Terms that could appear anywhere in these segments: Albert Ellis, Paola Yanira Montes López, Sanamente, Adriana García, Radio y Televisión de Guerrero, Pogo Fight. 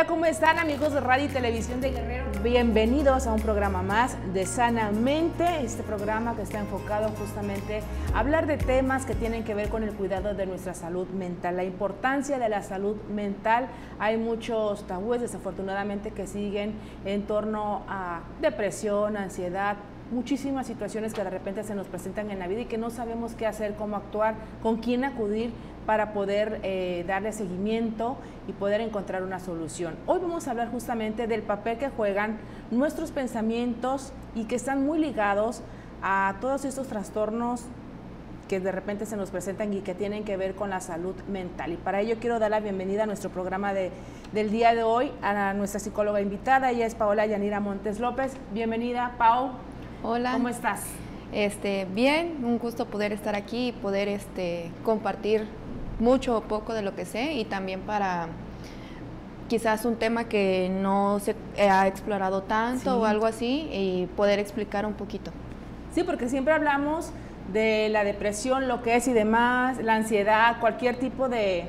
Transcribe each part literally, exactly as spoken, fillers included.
hola, ¿cómo están amigos de Radio y Televisión de Guerrero? Bienvenidos a un programa más de Sanamente, este programa que está enfocado justamente a hablar de temas que tienen que ver con el cuidado de nuestra salud mental, la importancia de la salud mental. Hay muchos tabúes desafortunadamente que siguen en torno a depresión, ansiedad, muchísimas situaciones que de repente se nos presentan en la vida y que no sabemos qué hacer, cómo actuar, con quién acudir para poder eh, darle seguimiento y poder encontrar una solución. Hoy vamos a hablar justamente del papel que juegan nuestros pensamientos y que están muy ligados a todos estos trastornos que de repente se nos presentan y que tienen que ver con la salud mental. Y para ello quiero dar la bienvenida a nuestro programa de, del día de hoy a nuestra psicóloga invitada. Ella es Paola Yanira Montes López. Bienvenida, Pau. Hola. ¿Cómo estás? Este, bien, un gusto poder estar aquí y poder este, compartir mucho o poco de lo que sé y también para quizás un tema que no se ha explorado tanto, sí, o algo así, y poder explicar un poquito. Sí, porque siempre hablamos de la depresión, lo que es y demás, la ansiedad, cualquier tipo de...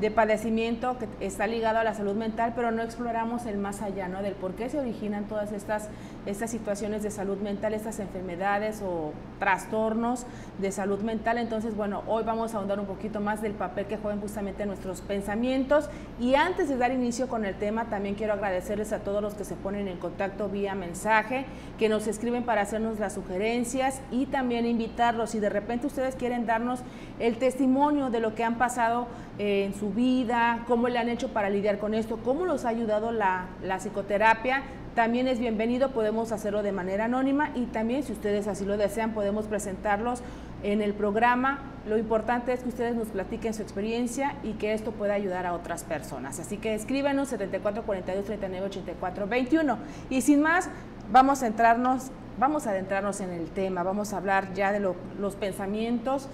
de padecimiento que está ligado a la salud mental, pero no exploramos el más allá, ¿no? Del por qué se originan todas estas, estas situaciones de salud mental, estas enfermedades o trastornos de salud mental. Entonces, bueno, hoy vamos a ahondar un poquito más del papel que juegan justamente nuestros pensamientos. Y antes de dar inicio con el tema, también quiero agradecerles a todos los que se ponen en contacto vía mensaje, que nos escriben para hacernos las sugerencias y también invitarlos. Si de repente ustedes quieren darnos el testimonio de lo que han pasado eh, en su vida, cómo le han hecho para lidiar con esto, cómo los ha ayudado la, la psicoterapia, también es bienvenido, podemos hacerlo de manera anónima y también si ustedes así lo desean podemos presentarlos en el programa. Lo importante es que ustedes nos platiquen su experiencia y que esto pueda ayudar a otras personas. Así que escríbanos setenta y cuatro, cuarenta y dos, treinta y nueve, ochenta y cuatro, veintiuno. Y sin más, vamos a entrarnos, vamos a adentrarnos en el tema, vamos a hablar ya de lo, los pensamientos.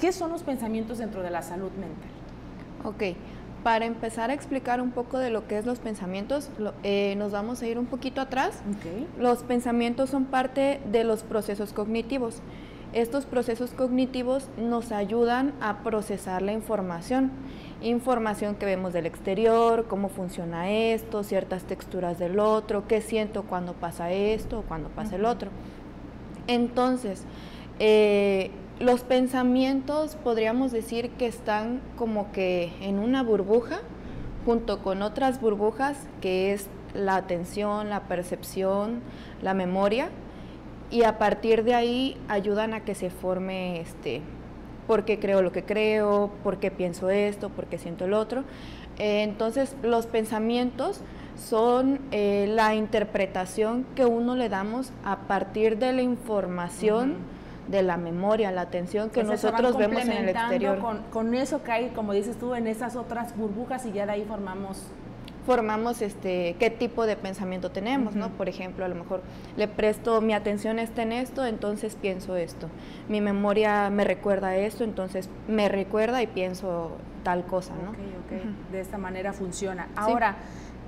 ¿Qué son los pensamientos dentro de la salud mental? Ok, para empezar a explicar un poco de lo que es los pensamientos, lo, eh, nos vamos a ir un poquito atrás. Okay. Los pensamientos son parte de los procesos cognitivos. Estos procesos cognitivos nos ayudan a procesar la información. Información que vemos del exterior, cómo funciona esto, ciertas texturas del otro, qué siento cuando pasa esto o cuando pasa uh-huh. el otro. Entonces, eh, los pensamientos podríamos decir que están como que en una burbuja junto con otras burbujas que es la atención, la percepción, la memoria, y a partir de ahí ayudan a que se forme este, por qué creo lo que creo, por qué pienso esto, por qué siento el otro. Entonces los pensamientos son eh, la interpretación que uno le damos a partir de la información uh-huh. de la memoria, la atención que entonces nosotros vemos en el exterior. Con, con eso que hay, como dices tú, en esas otras burbujas y ya de ahí formamos... Formamos este, qué tipo de pensamiento tenemos, uh-huh. ¿no? Por ejemplo, a lo mejor le presto, mi atención está en esto, entonces pienso esto. Mi memoria me recuerda esto, entonces me recuerda y pienso tal cosa, ¿no? Okay, okay. Uh-huh. De esta manera funciona. Ahora, sí.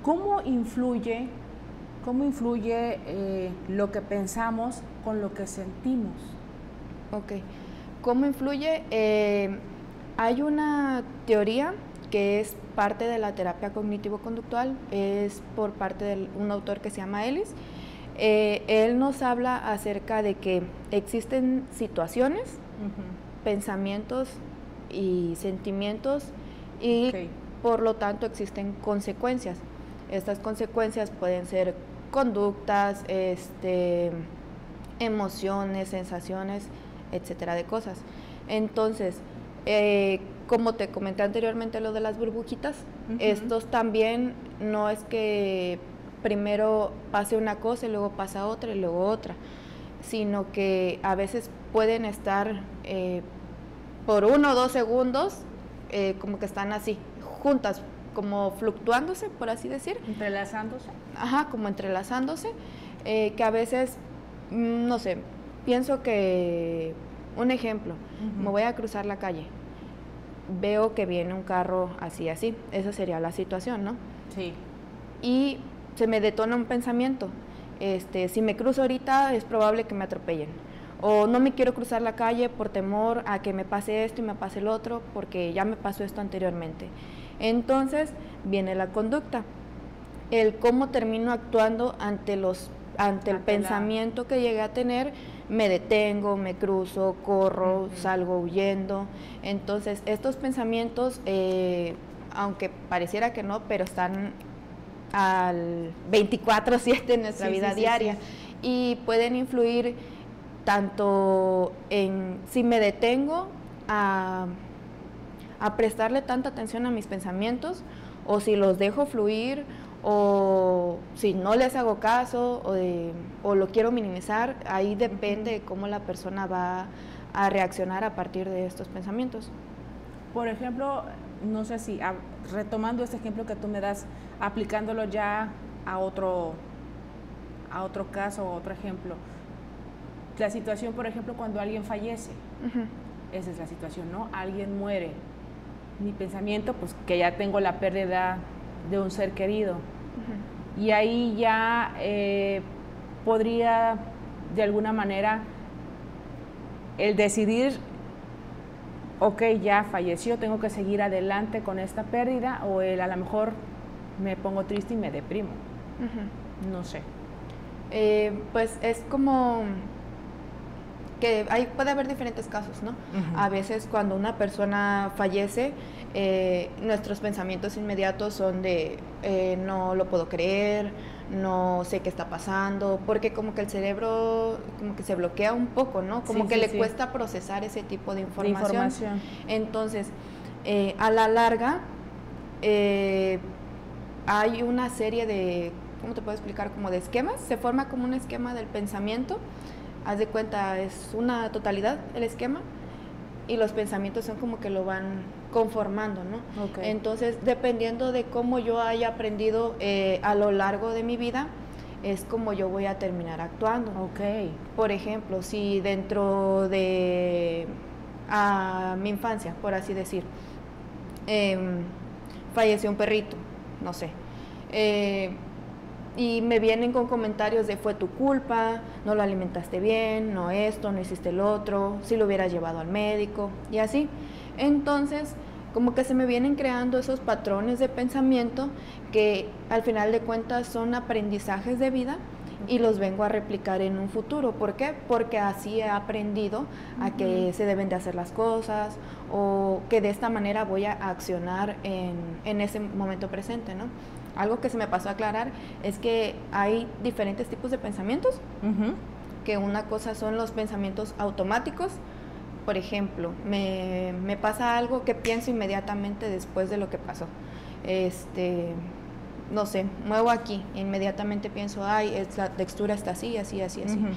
¿cómo influye, cómo influye eh, lo que pensamos con lo que sentimos? Ok. ¿Cómo influye? Eh, hay una teoría que es parte de la terapia cognitivo-conductual, es por parte de un autor que se llama Ellis. Eh, él nos habla acerca de que existen situaciones, uh-huh. pensamientos y sentimientos y okay. por lo tanto existen consecuencias. Estas consecuencias pueden ser conductas, este, emociones, sensaciones, etcétera de cosas. Entonces, eh, como te comenté anteriormente lo de las burbujitas, uh-huh. estos también no es que primero pase una cosa y luego pasa otra y luego otra, sino que a veces pueden estar eh, por uno o dos segundos eh, como que están así, juntas, como fluctuándose, por así decir. Entrelazándose. Ajá, como entrelazándose, eh, que a veces, no sé, pienso que, un ejemplo, uh-huh. me voy a cruzar la calle, veo que viene un carro así, así, esa sería la situación, ¿no? Sí. Y se me detona un pensamiento, este, si me cruzo ahorita es probable que me atropellen, o no me quiero cruzar la calle por temor a que me pase esto y me pase el otro, porque ya me pasó esto anteriormente. Entonces viene la conducta, el cómo termino actuando ante los ante el ante pensamiento la... que llegué a tener. Me detengo, me cruzo, corro, uh-huh. salgo huyendo. Entonces, estos pensamientos, eh, aunque pareciera que no, pero están al veinticuatro siete en nuestra sí, vida sí, diaria. Sí, sí. Y pueden influir tanto en si me detengo a, a prestarle tanta atención a mis pensamientos, o si los dejo fluir, o si no les hago caso, o, de, o lo quiero minimizar. Ahí depende de cómo la persona va a reaccionar a partir de estos pensamientos. Por ejemplo, no sé si, a, retomando este ejemplo que tú me das, aplicándolo ya a otro, a otro caso, a otro ejemplo, la situación, por ejemplo, cuando alguien fallece, uh-huh. esa es la situación, ¿no? Alguien muere. Mi pensamiento, pues, que ya tengo la pérdida de un ser querido. Uh-huh. Y ahí ya eh, podría, de alguna manera, el decidir, ok, ya falleció, tengo que seguir adelante con esta pérdida, o el a lo mejor me pongo triste y me deprimo. Uh-huh. No sé. Eh, pues es como... que hay, puede haber diferentes casos, ¿no? Uh-huh. A veces cuando una persona fallece, eh, nuestros pensamientos inmediatos son de eh, no lo puedo creer, no sé qué está pasando, porque como que el cerebro como que se bloquea un poco, ¿no? Como sí, que sí, le sí. cuesta procesar ese tipo de información. De información. Entonces, eh, a la larga, eh, hay una serie de, ¿cómo te puedo explicar? Como de esquemas, se forma como un esquema del pensamiento. Haz de cuenta, es una totalidad el esquema y los pensamientos son como que lo van conformando, ¿no? Okay. Entonces, dependiendo de cómo yo haya aprendido eh, a lo largo de mi vida, es como yo voy a terminar actuando. Okay. Por ejemplo, si dentro de a, mi infancia, por así decir, eh, falleció un perrito, no sé, eh, y me vienen con comentarios de fue tu culpa, no lo alimentaste bien, no esto, no hiciste el otro, si lo hubieras llevado al médico y así. Entonces, como que se me vienen creando esos patrones de pensamiento que al final de cuentas son aprendizajes de vida y los vengo a replicar en un futuro. ¿Por qué? Porque así he aprendido a uh-huh. que se deben de hacer las cosas o que de esta manera voy a accionar en, en ese momento presente, ¿no? Algo que se me pasó a aclarar es que hay diferentes tipos de pensamientos, uh-huh. que una cosa son los pensamientos automáticos. Por ejemplo, me, me pasa algo que pienso inmediatamente después de lo que pasó. Este, no sé, muevo aquí, inmediatamente pienso, ay, es, la textura está así, así, así, así. Uh-huh.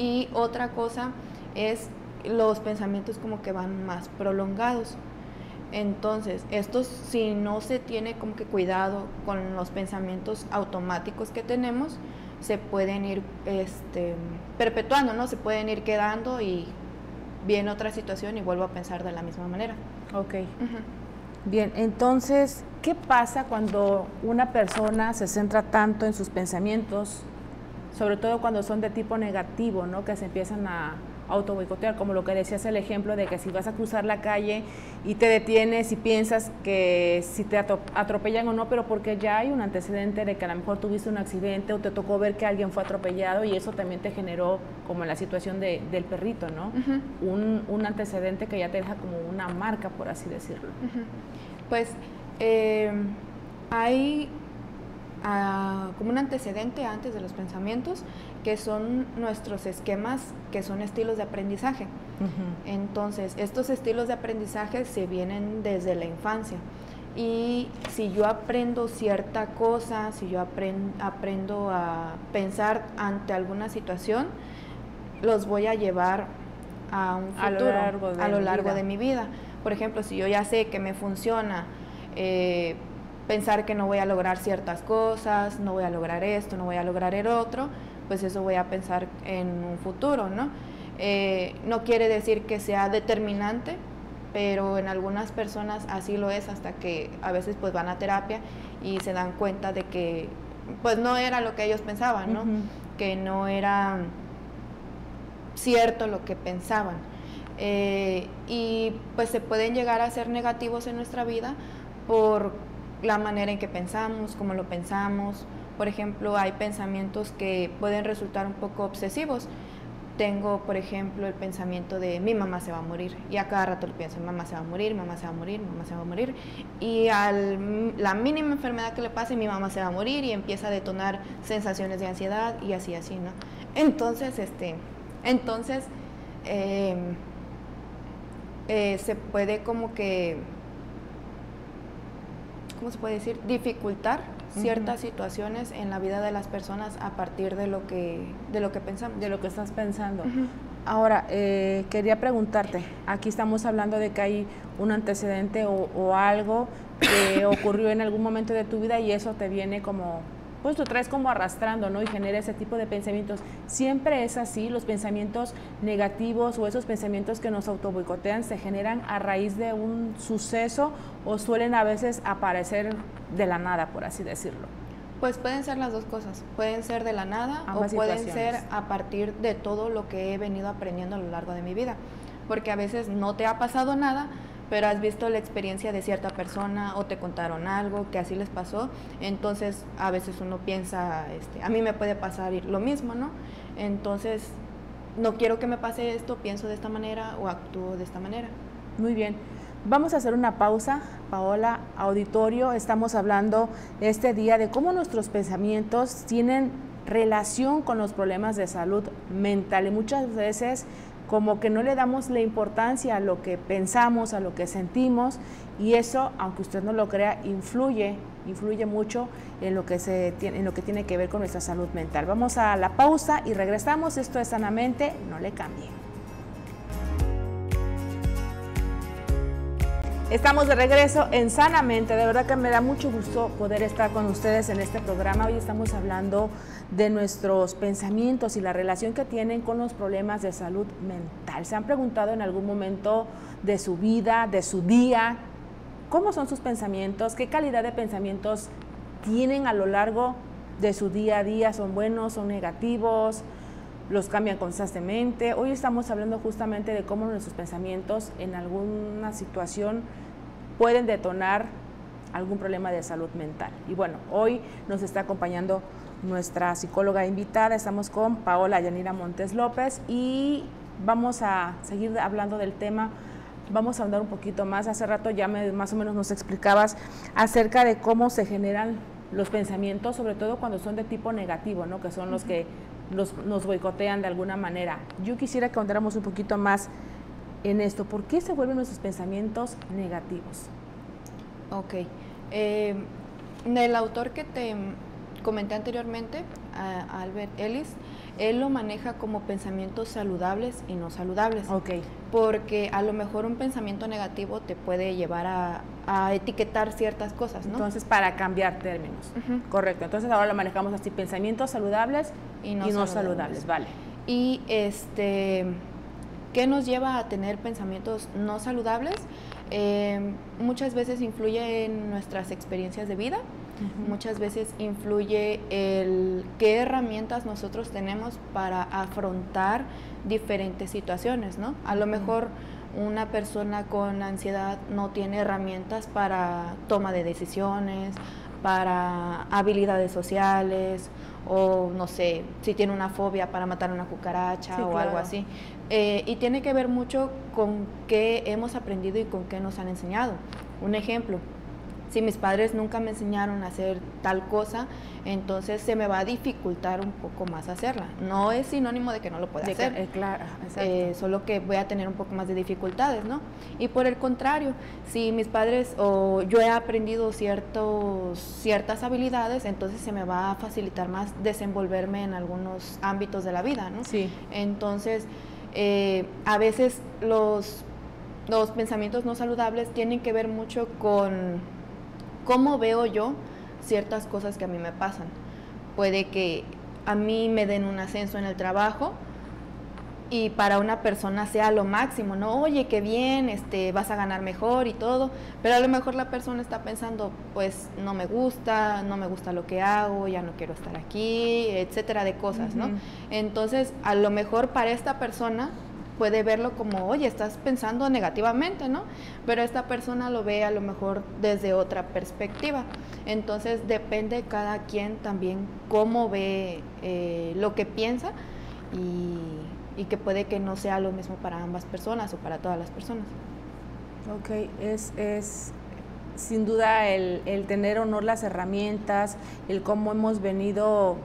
Y otra cosa es los pensamientos como que van más prolongados. Entonces, estos, si no se tiene como que cuidado con los pensamientos automáticos que tenemos, se pueden ir este, perpetuando, ¿no? Se pueden ir quedando y viene otra situación y vuelvo a pensar de la misma manera. Ok. Uh-huh. Bien, entonces, ¿qué pasa cuando una persona se centra tanto en sus pensamientos, sobre todo cuando son de tipo negativo, ¿no? Que se empiezan a autoboicotear, como lo que decías, el ejemplo de que si vas a cruzar la calle y te detienes y piensas que si te atropellan o no, pero porque ya hay un antecedente de que a lo mejor tuviste un accidente o te tocó ver que alguien fue atropellado y eso también te generó, como en la situación de, del perrito, ¿no? Uh-huh. un, un antecedente que ya te deja como una marca, por así decirlo. Uh-huh. Pues eh, hay uh, como un antecedente antes de los pensamientos, que son nuestros esquemas, que son estilos de aprendizaje. Uh-huh. Entonces, estos estilos de aprendizaje se vienen desde la infancia. Y si yo aprendo cierta cosa, si yo aprend- aprendo a pensar ante alguna situación, los voy a llevar a un futuro, a lo largo de, a lo largo de mi vida. Por ejemplo, si yo ya sé que me funciona eh, pensar que no voy a lograr ciertas cosas, no voy a lograr esto, no voy a lograr el otro, pues eso voy a pensar en un futuro, ¿no? Eh, no quiere decir que sea determinante, pero en algunas personas así lo es, hasta que a veces pues van a terapia y se dan cuenta de que pues no era lo que ellos pensaban, ¿no? Uh-huh. Que no era cierto lo que pensaban. Eh, y pues se pueden llegar a ser negativos en nuestra vida por la manera en que pensamos, cómo lo pensamos. Por ejemplo, hay pensamientos que pueden resultar un poco obsesivos. Tengo, por ejemplo, el pensamiento de mi mamá se va a morir, y a cada rato lo pienso, mamá se va a morir, mamá se va a morir, mamá se va a morir, y a la mínima enfermedad que le pase, mi mamá se va a morir, y empieza a detonar sensaciones de ansiedad, y así, así, ¿no? Entonces, este, entonces eh, eh, se puede como que, ¿cómo se puede decir? Dificultar ciertas uh-huh. situaciones en la vida de las personas a partir de lo que, de lo que pensamos. De lo que estás pensando. Uh-huh. Ahora, eh, quería preguntarte, aquí estamos hablando de que hay un antecedente o, o algo que ocurrió en algún momento de tu vida y eso te viene como, pues tú traes como arrastrando, ¿no? Y genera ese tipo de pensamientos. ¿Siempre es así? ¿Los pensamientos negativos o esos pensamientos que nos autoboicotean se generan a raíz de un suceso o suelen a veces aparecer de la nada, por así decirlo? Pues pueden ser las dos cosas. Pueden ser de la nada o pueden ser a partir de todo lo que he venido aprendiendo a lo largo de mi vida. Porque a veces no te ha pasado nada, pero has visto la experiencia de cierta persona o te contaron algo que así les pasó. Entonces a veces uno piensa, este, a mí me puede pasar lo mismo, ¿no? Entonces no quiero que me pase esto, pienso de esta manera o actúo de esta manera. Muy bien. Vamos a hacer una pausa, Paola, auditorio. Estamos hablando este día de cómo nuestros pensamientos tienen relación con los problemas de salud mental y muchas veces como que no le damos la importancia a lo que pensamos, a lo que sentimos, y eso, aunque usted no lo crea, influye, influye mucho en lo que se tiene, en lo que tiene que ver con nuestra salud mental. Vamos a la pausa y regresamos. Esto es Sanamente, no le cambie. Estamos de regreso en Sanamente. De verdad que me da mucho gusto poder estar con ustedes en este programa. Hoy estamos hablando de nuestros pensamientos y la relación que tienen con los problemas de salud mental. ¿Se han preguntado en algún momento de su vida, de su día, cómo son sus pensamientos? ¿Qué calidad de pensamientos tienen a lo largo de su día a día? ¿Son buenos, son negativos? Los cambian constantemente. Hoy estamos hablando justamente de cómo nuestros pensamientos en alguna situación pueden detonar algún problema de salud mental. Y bueno, hoy nos está acompañando nuestra psicóloga invitada. Estamos con Paola Yanira Montes López y vamos a seguir hablando del tema. Vamos a andar un poquito más. Hace rato ya me, más o menos nos explicabas acerca de cómo se generan los pensamientos, sobre todo cuando son de tipo negativo, ¿no? Que son los que Los, nos boicotean de alguna manera. Yo quisiera que ahondáramos un poquito más en esto. ¿Por qué se vuelven nuestros pensamientos negativos? Ok. Eh, el autor que te comenté anteriormente, a Albert Ellis, él lo maneja como pensamientos saludables y no saludables. Ok. Porque a lo mejor un pensamiento negativo te puede llevar a, a etiquetar ciertas cosas, ¿no? Entonces, para cambiar términos. Uh-huh. Correcto. Entonces, ahora lo manejamos así, pensamientos saludables y no, y no saludables. saludables. Vale. Y, este, ¿qué nos lleva a tener pensamientos no saludables? Eh, muchas veces influye en nuestras experiencias de vida. Uh-huh. Muchas veces influye el qué herramientas nosotros tenemos para afrontar diferentes situaciones, ¿no? A lo mejor una persona con ansiedad no tiene herramientas para toma de decisiones, para habilidades sociales, o no sé, si tiene una fobia para matar una cucaracha, sí, o claro. algo así. Eh, y tiene que ver mucho con qué hemos aprendido y con qué nos han enseñado. Un ejemplo. Si mis padres nunca me enseñaron a hacer tal cosa, entonces se me va a dificultar un poco más hacerla. No es sinónimo de que no lo pueda hacer, eh, claro, eh, solo que voy a tener un poco más de dificultades, ¿no? Y por el contrario, si mis padres o yo he aprendido ciertos, ciertas habilidades, entonces se me va a facilitar más desenvolverme en algunos ámbitos de la vida, ¿no? Sí. Entonces, eh, a veces los, los pensamientos no saludables tienen que ver mucho con cómo veo yo ciertas cosas que a mí me pasan. Puede que a mí me den un ascenso en el trabajo y para una persona sea lo máximo, ¿no? Oye, qué bien, este, vas a ganar mejor y todo, pero a lo mejor la persona está pensando, pues no me gusta, no me gusta lo que hago, ya no quiero estar aquí, etcétera de cosas, ¿no? Entonces, a lo mejor para esta persona puede verlo como, oye, estás pensando negativamente, ¿no? Pero esta persona lo ve a lo mejor desde otra perspectiva. Entonces depende cada quien también cómo ve eh, lo que piensa y, y que puede que no sea lo mismo para ambas personas o para todas las personas. Ok, es, es sin duda el, el tener o no las herramientas, el cómo hemos venido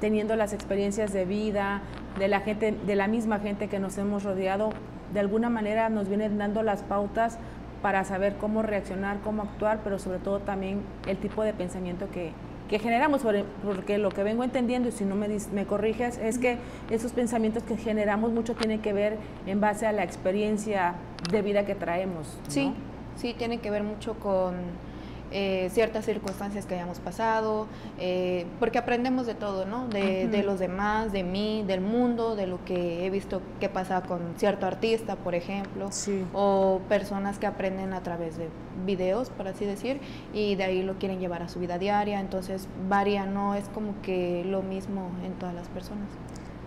teniendo las experiencias de vida, de la gente, de la misma gente que nos hemos rodeado, de alguna manera nos vienen dando las pautas para saber cómo reaccionar, cómo actuar, pero sobre todo también el tipo de pensamiento que, que generamos, porque lo que vengo entendiendo, y si no me, me corriges, es que esos pensamientos que generamos mucho tienen que ver en base a la experiencia de vida que traemos, ¿no? Sí, sí, tiene que ver mucho con Eh, ciertas circunstancias que hayamos pasado, eh, porque aprendemos de todo, ¿no? De, uh-huh. de los demás, de mí, del mundo, de lo que he visto que pasa con cierto artista, por ejemplo, sí. o personas que aprenden a través de videos, por así decir, y de ahí lo quieren llevar a su vida diaria, entonces varía, no es como que lo mismo en todas las personas.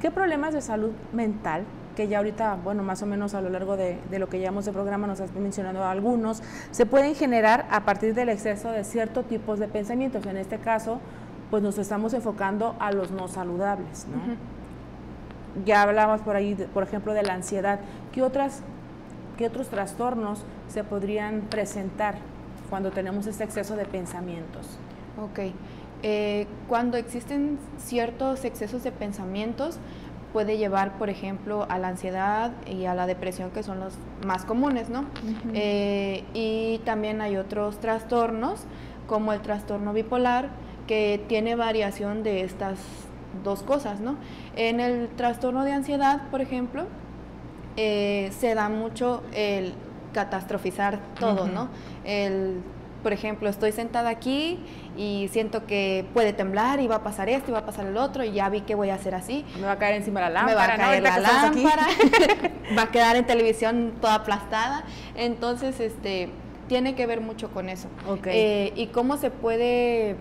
¿Qué problemas de salud mental? Que ya ahorita, bueno, más o menos a lo largo de, de lo que llevamos de programa nos has mencionado algunos, se pueden generar a partir del exceso de ciertos tipos de pensamientos. En este caso, pues nos estamos enfocando a los no saludables, ¿no? Uh-huh. Ya hablábamos por ahí, de, por ejemplo, de la ansiedad. ¿Qué, otras, ¿Qué otros trastornos se podrían presentar cuando tenemos este exceso de pensamientos? Ok. Eh, cuando existen ciertos excesos de pensamientos, puede llevar, por ejemplo, a la ansiedad y a la depresión, que son los más comunes, ¿no? Uh-huh. eh, y también hay otros trastornos, como el trastorno bipolar, que tiene variación de estas dos cosas, ¿no? En el trastorno de ansiedad, por ejemplo, eh, se da mucho el catastrofizar todo, uh-huh. ¿no? El... Por ejemplo, estoy sentada aquí y siento que puede temblar y va a pasar esto y va a pasar el otro y ya vi que voy a hacer así. Me va a caer encima la lámpara. Me va a caer ¿no? la lámpara, va a quedar en televisión toda aplastada. Entonces, este, tiene que ver mucho con eso. Okay. Eh, y cómo se puede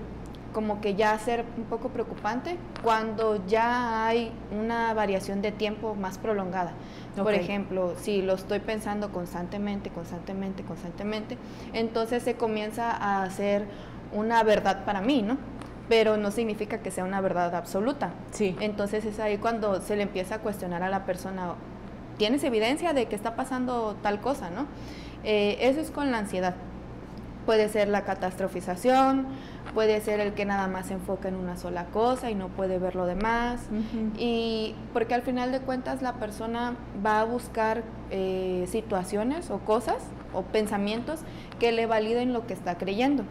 como que ya ser un poco preocupante cuando ya hay una variación de tiempo más prolongada. Por okay. ejemplo, si lo estoy pensando constantemente, constantemente, constantemente, entonces se comienza a hacer una verdad para mí, ¿no? Pero no significa que sea una verdad absoluta. Sí. Entonces es ahí cuando se le empieza a cuestionar a la persona, ¿tienes evidencia de que está pasando tal cosa, no? Eh, eso es con la ansiedad. Puede ser la catastrofización, puede ser el que nada más se enfoca en una sola cosa y no puede ver lo demás. Uh-huh. Y porque al final de cuentas la persona va a buscar eh, situaciones o cosas o pensamientos que le validen lo que está creyendo.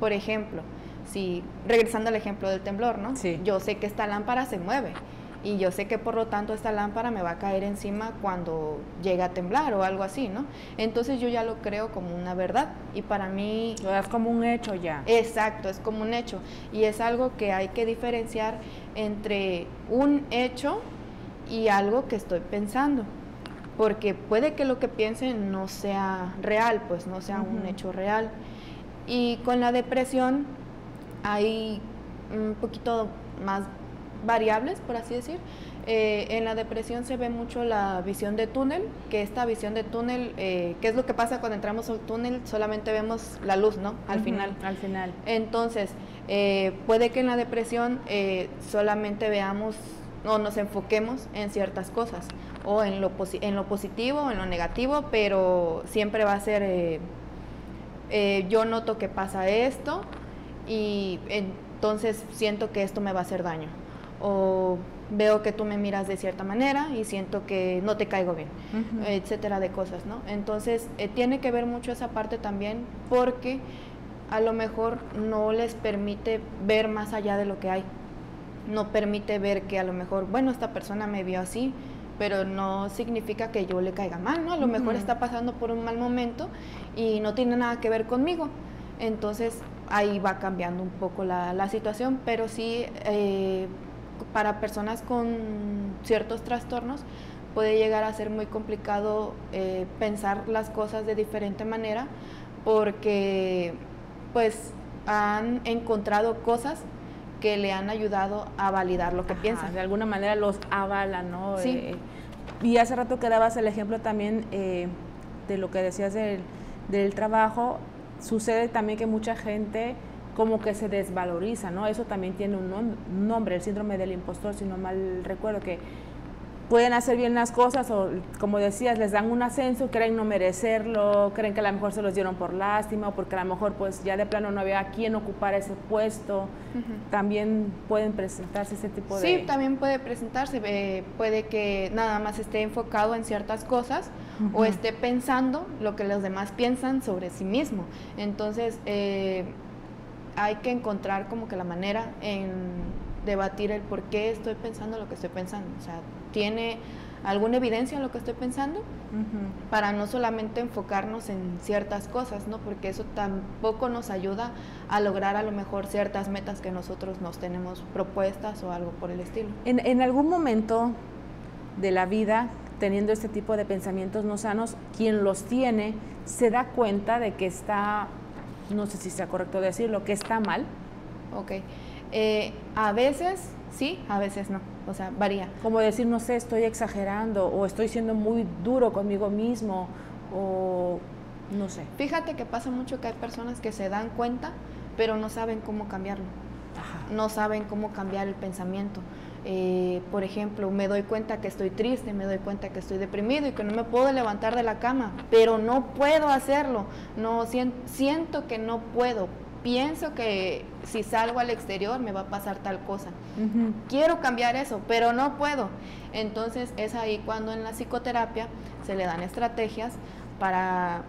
Por ejemplo, si regresando al ejemplo del temblor, ¿no? Sí. Yo sé que esta lámpara se mueve y yo sé que por lo tanto esta lámpara me va a caer encima cuando llegue a temblar o algo así, ¿no? Entonces yo ya lo creo como una verdad y para mí... Lo das como un hecho ya. Exacto, es como un hecho y es algo que hay que diferenciar entre un hecho y algo que estoy pensando, porque puede que lo que piense no sea real, pues no sea uh-huh. un hecho real. Y con la depresión hay un poquito más variables, por así decir. Eh, en la depresión se ve mucho la visión de túnel, que esta visión de túnel, eh, ¿qué es lo que pasa cuando entramos al túnel? Solamente vemos la luz, ¿no? Al uh-huh, final. Al final. Entonces, eh, puede que en la depresión eh, solamente veamos o nos enfoquemos en ciertas cosas, o en lo, posi- en lo positivo o en lo negativo, pero siempre va a ser, eh, eh, yo noto que pasa esto y entonces siento que esto me va a hacer daño. O veo que tú me miras de cierta manera y siento que no te caigo bien, uh-huh. etcétera de cosas, ¿no? Entonces, eh, tiene que ver mucho esa parte también porque a lo mejor no les permite ver más allá de lo que hay. No permite ver que a lo mejor, bueno, esta persona me vio así, pero no significa que yo le caiga mal, ¿no? A lo uh-huh. mejor está pasando por un mal momento y no tiene nada que ver conmigo. Entonces, ahí va cambiando un poco la, la situación, pero sí... Eh, para personas con ciertos trastornos puede llegar a ser muy complicado eh, pensar las cosas de diferente manera porque pues han encontrado cosas que le han ayudado a validar lo que Ajá, piensan. De alguna manera los avalan, ¿no? Sí. Eh, Y hace rato que dabas el ejemplo también eh, de lo que decías del, del trabajo, sucede también que mucha gente como que se desvaloriza, ¿no? Eso también tiene un, nom un nombre, el síndrome del impostor, si no mal recuerdo, que pueden hacer bien las cosas o, como decías, les dan un ascenso, creen no merecerlo, creen que a lo mejor se los dieron por lástima o porque a lo mejor pues ya de plano no había quien ocupara ese puesto. Uh-huh. También pueden presentarse ese tipo de... Sí, también puede presentarse, eh, puede que nada más esté enfocado en ciertas cosas. Uh-huh. O esté pensando lo que los demás piensan sobre sí mismo. Entonces, eh, hay que encontrar como que la manera en debatir el por qué estoy pensando lo que estoy pensando, o sea, ¿tiene alguna evidencia lo que estoy pensando? Uh-huh. Para no solamente enfocarnos en ciertas cosas, ¿no? Porque eso tampoco nos ayuda a lograr a lo mejor ciertas metas que nosotros nos tenemos propuestas o algo por el estilo. En, en algún momento de la vida, teniendo este tipo de pensamientos no sanos, quien los tiene se da cuenta de que está, no sé si sea correcto decirlo, que está mal. Ok. Eh, a veces sí, a veces no, o sea, varía. Como decir, no sé, estoy exagerando o estoy siendo muy duro conmigo mismo o no sé. Fíjate que pasa mucho que hay personas que se dan cuenta, pero no saben cómo cambiarlo. Ajá. No saben cómo cambiar el pensamiento. Eh, por ejemplo, me doy cuenta que estoy triste, me doy cuenta que estoy deprimido y que no me puedo levantar de la cama, pero no puedo hacerlo, no, siento, siento que no puedo. Pienso que si salgo al exterior me va a pasar tal cosa. Uh-huh. Quiero cambiar eso, pero no puedo. Entonces es ahí cuando en la psicoterapia se le dan estrategias para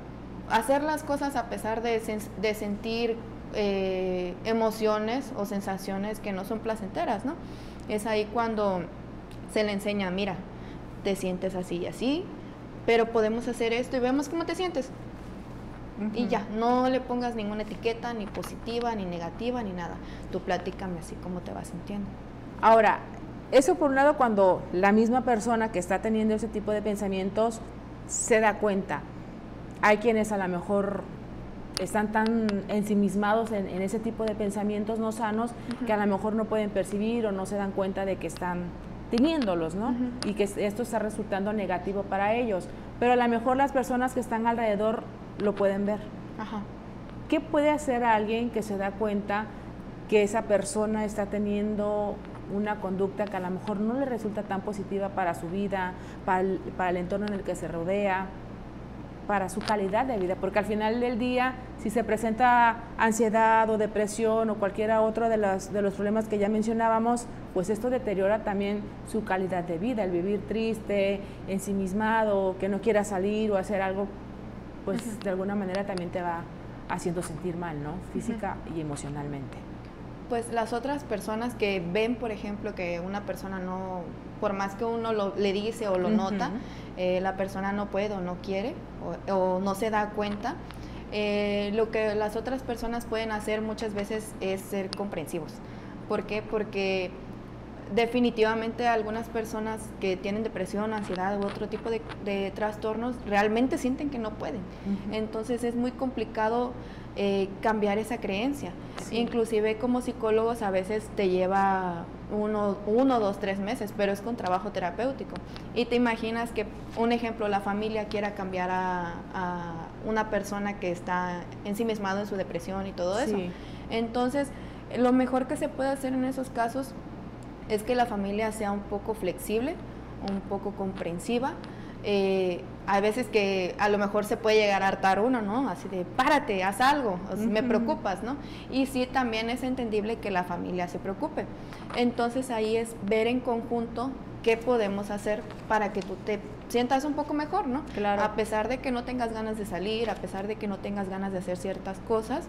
hacer las cosas a pesar de, de sentir eh, emociones o sensaciones que no son placenteras, ¿no? Es ahí cuando se le enseña, mira, te sientes así y así, pero podemos hacer esto y vemos cómo te sientes. Uh-huh. Y ya, no le pongas ninguna etiqueta, ni positiva, ni negativa, ni nada. Tú platícame así como te vas sintiendo. Ahora, eso por un lado cuando la misma persona que está teniendo ese tipo de pensamientos se da cuenta. Hay quienes a lo mejor están tan ensimismados en, en ese tipo de pensamientos no sanos, uh-huh, que a lo mejor no pueden percibir o no se dan cuenta de que están teniéndolos, ¿no? Uh-huh. Y que esto está resultando negativo para ellos. Pero a lo mejor las personas que están alrededor lo pueden ver. Ajá. ¿Qué puede hacer alguien que se da cuenta que esa persona está teniendo una conducta que a lo mejor no le resulta tan positiva para su vida, para el, para el entorno en el que se rodea, para su calidad de vida? Porque al final del día, si se presenta ansiedad o depresión o cualquiera otro de los, de los problemas que ya mencionábamos, pues esto deteriora también su calidad de vida, el vivir triste, ensimismado, que no quiera salir o hacer algo, pues, uh-huh, de alguna manera también te va haciendo sentir mal, ¿no? Física, uh-huh, y emocionalmente. Pues las otras personas que ven, por ejemplo, que una persona no, por más que uno lo, le dice o lo, uh-huh, nota, eh, la persona no puede o no quiere o, o no se da cuenta, eh, lo que las otras personas pueden hacer muchas veces es ser comprensivos. ¿Por qué? Porque definitivamente algunas personas que tienen depresión, ansiedad u otro tipo de, de trastornos realmente sienten que no pueden. Uh-huh. Entonces es muy complicado eh, cambiar esa creencia. Sí. Inclusive como psicólogos a veces te lleva uno, uno, dos, tres meses, pero es con trabajo terapéutico. Y te imaginas que, un ejemplo, la familia quiera cambiar a, a una persona que está ensimismado en su depresión y todo eso. Sí. Entonces lo mejor que se puede hacer en esos casos es que la familia sea un poco flexible, un poco comprensiva. Eh, hay veces que a lo mejor se puede llegar a hartar uno, ¿no? Así de, párate, haz algo, o sea, me preocupas, ¿no? Y sí, también es entendible que la familia se preocupe. Entonces ahí es ver en conjunto qué podemos hacer para que tú te sientas un poco mejor, ¿no? Claro. A pesar de que no tengas ganas de salir, a pesar de que no tengas ganas de hacer ciertas cosas,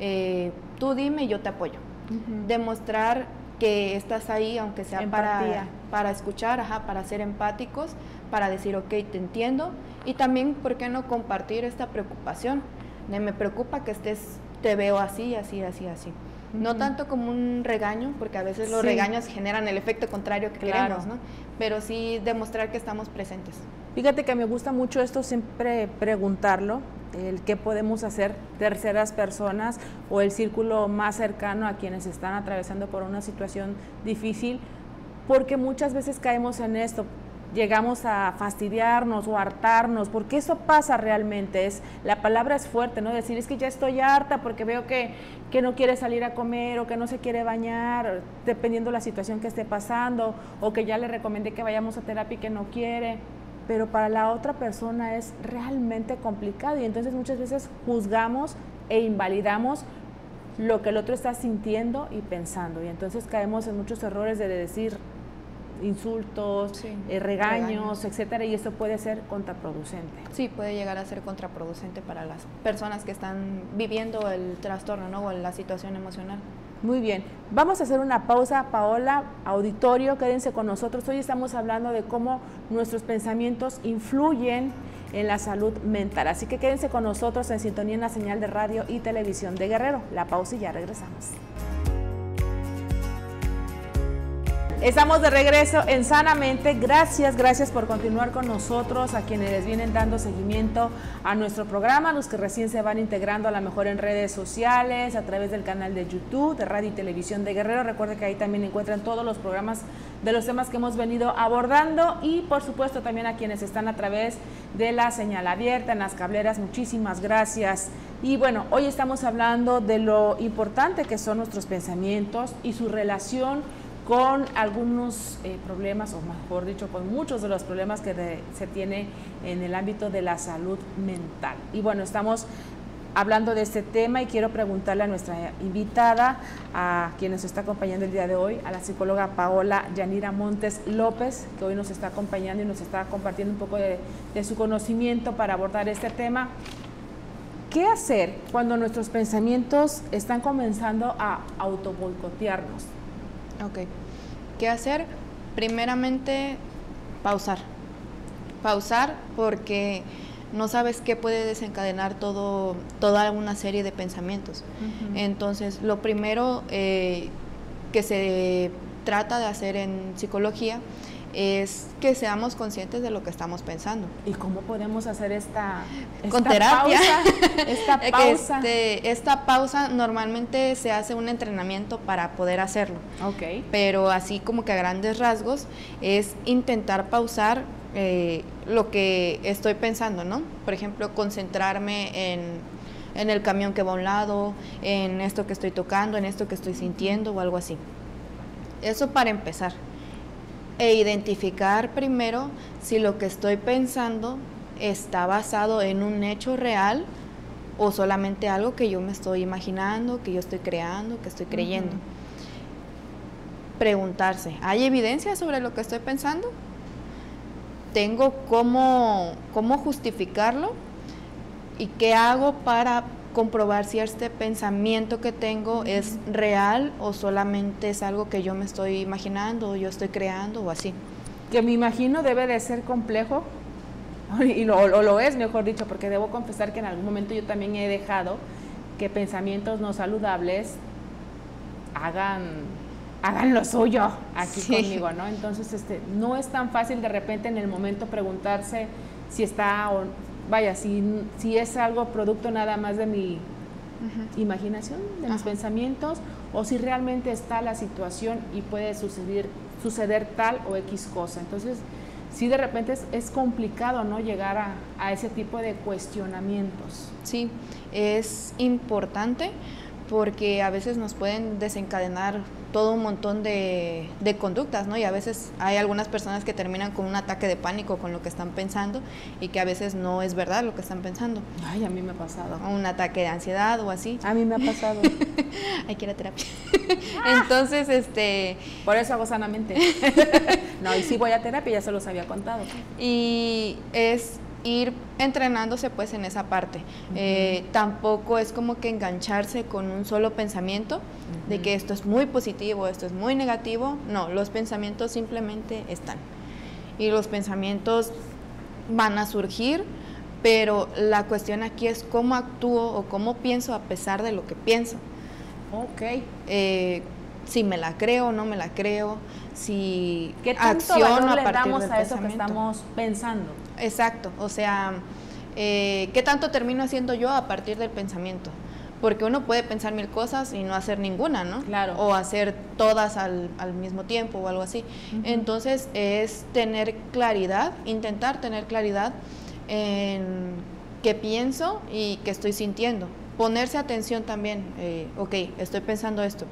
eh, tú dime y yo te apoyo. Uh-huh. Demostrar que estás ahí, aunque sea para, para escuchar, ajá, para ser empáticos, para decir, ok, te entiendo, y también, ¿por qué no compartir esta preocupación? De, me preocupa que estés, te veo así, así, así, así. Uh-huh. No tanto como un regaño, porque a veces los, sí, regaños generan el efecto contrario que, claro, queremos, ¿no? Pero sí demostrar que estamos presentes. Fíjate que me gusta mucho esto, siempre preguntarlo, el qué podemos hacer terceras personas o el círculo más cercano a quienes están atravesando por una situación difícil, porque muchas veces caemos en esto, llegamos a fastidiarnos o hartarnos, porque eso pasa realmente. Es, la palabra es fuerte, ¿no? Decir, es que ya estoy harta porque veo que, que no quiere salir a comer o que no se quiere bañar, dependiendo la situación que esté pasando, o que ya le recomendé que vayamos a terapia y que no quiere. Pero para la otra persona es realmente complicado, y entonces muchas veces juzgamos e invalidamos lo que el otro está sintiendo y pensando, y entonces caemos en muchos errores de decir insultos, sí, eh, regaños, regaños, etcétera, y eso puede ser contraproducente. Sí, puede llegar a ser contraproducente para las personas que están viviendo el trastorno, ¿no? O la situación emocional. Muy bien, vamos a hacer una pausa, Paola, auditorio, quédense con nosotros. Hoy estamos hablando de cómo nuestros pensamientos influyen en la salud mental, así que quédense con nosotros en sintonía en la señal de Radio y Televisión de Guerrero. La pausa y ya regresamos. Estamos de regreso en Sanamente. Gracias, gracias por continuar con nosotros, a quienes les vienen dando seguimiento a nuestro programa, los que recién se van integrando a lo mejor en redes sociales, a través del canal de YouTube de Radio y Televisión de Guerrero. Recuerden que ahí también encuentran todos los programas de los temas que hemos venido abordando, y por supuesto también a quienes están a través de la señal abierta, en las cableras. Muchísimas gracias. Y bueno, hoy estamos hablando de lo importante que son nuestros pensamientos y su relación con algunos eh, problemas, o mejor dicho, con muchos de los problemas que de, se tiene en el ámbito de la salud mental. Y bueno, estamos hablando de este tema, y quiero preguntarle a nuestra invitada, a quien nos está acompañando el día de hoy, a la psicóloga Paola Yanira Montes López, que hoy nos está acompañando y nos está compartiendo un poco de, de su conocimiento para abordar este tema. ¿Qué hacer cuando nuestros pensamientos están comenzando a autoboicotearnos? Ok, ¿qué hacer? Primeramente, pausar. Pausar porque no sabes qué puede desencadenar todo, toda una serie de pensamientos. Uh-huh. Entonces, lo primero eh, que se trata de hacer en psicología es que seamos conscientes de lo que estamos pensando. ¿Y cómo podemos hacer esta, esta con terapia? Pausa, esta pausa. Este, esta pausa normalmente se hace un entrenamiento para poder hacerlo. Okay. Pero así como que a grandes rasgos es intentar pausar eh, lo que estoy pensando, ¿no? Por ejemplo, concentrarme en... en el camión que va a un lado, en esto que estoy tocando, en esto que estoy sintiendo o algo así. Eso para empezar. E identificar primero si lo que estoy pensando está basado en un hecho real o solamente algo que yo me estoy imaginando, que yo estoy creando, que estoy creyendo. Uh-huh. Preguntarse, ¿hay evidencia sobre lo que estoy pensando? ¿Tengo cómo, cómo justificarlo? ¿Y qué hago para comprobar si este pensamiento que tengo es real o solamente es algo que yo me estoy imaginando o yo estoy creando o así? Que me imagino debe de ser complejo, y lo, o lo es, mejor dicho, porque debo confesar que en algún momento yo también he dejado que pensamientos no saludables hagan, hagan lo suyo aquí sí. conmigo, ¿no? Entonces, este, no es tan fácil de repente en el momento preguntarse si está... O, vaya, si, si es algo producto nada más de mi Ajá. imaginación, de mis Ajá. pensamientos, o si realmente está la situación y puede suceder, suceder tal o X cosa. Entonces, sí, de repente es, es complicado, ¿no?, llegar a, a ese tipo de cuestionamientos. Sí, es importante porque a veces nos pueden desencadenar todo un montón de, de conductas, ¿no? Y a veces hay algunas personas que terminan con un ataque de pánico con lo que están pensando, y que a veces no es verdad lo que están pensando. Ay, a mí me ha pasado. Un ataque de ansiedad o así. A mí me ha pasado. Hay que ir a terapia. Entonces, este... por eso hago Sanamente. No, y sí voy a terapia, ya se los había contado. Y es... ir entrenándose pues en esa parte. Uh-huh. eh, tampoco es como que engancharse con un solo pensamiento, uh-huh, de que esto es muy positivo, esto es muy negativo. No, los pensamientos simplemente están, y los pensamientos van a surgir, pero la cuestión aquí es cómo actúo o cómo pienso a pesar de lo que pienso. Ok. Eh, si me la creo o no me la creo, si ¿qué tanto acciono valor a partir le damos a eso que estamos pensando? Exacto, o sea, eh, ¿qué tanto termino haciendo yo a partir del pensamiento? Porque uno puede pensar mil cosas y no hacer ninguna, ¿no? Claro. O hacer todas al, al mismo tiempo o algo así. Uh-huh. Entonces es tener claridad, intentar tener claridad en qué pienso y qué estoy sintiendo. Ponerse atención también. Eh, ok, estoy pensando esto.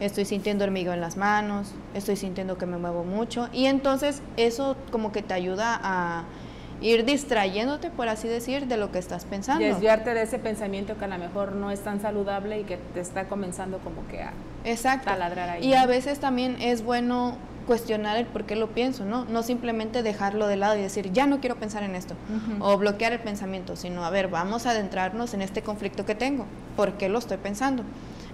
Estoy sintiendo hormigueo en las manos, estoy sintiendo que me muevo mucho. Y entonces eso como que te ayuda a ir distrayéndote, por así decir, de lo que estás pensando. Desviarte de ese pensamiento que a lo mejor no es tan saludable y que te está comenzando como que a taladrar ahí. Y a veces también es bueno cuestionar el por qué lo pienso, ¿no? No simplemente dejarlo de lado y decir, ya no quiero pensar en esto, uh-huh, o bloquear el pensamiento, sino, a ver, vamos a adentrarnos en este conflicto que tengo. ¿Por qué lo estoy pensando?